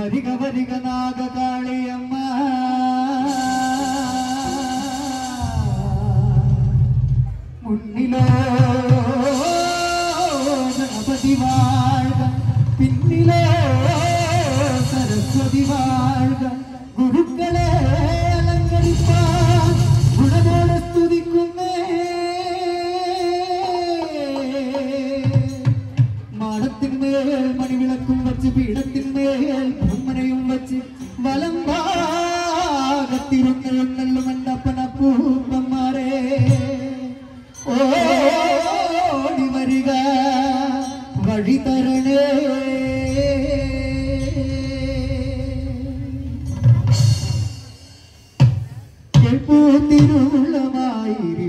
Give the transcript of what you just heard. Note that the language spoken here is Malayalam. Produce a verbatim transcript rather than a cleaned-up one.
വരിക വരിക നാഗകാളിയമ്മ മുന്നിലോ ഗണപതി വാഴ്ക പിന്നിലോ സരസ്വതി വാഴ്ക ഗുരുക്കളെ അലങ്കരിപ്പാൻ ഗുണമോടെ സ്തുതിക്കുന്നേ മാടത്തിന്മേൽ മണിവിളക്കും വച്ച് പീഠത്തിന്മേൽ ബ്രഹ്മനെയും വച്ച് വലം ഭാഗത്തിരുന്നല്ലോ മണ്ണപ്പനപ്പൂപ്പന്മാരെ ഓടി വരിക വഴി തരണേ കേൾപ്പൂ തിരുവുള്ളമായി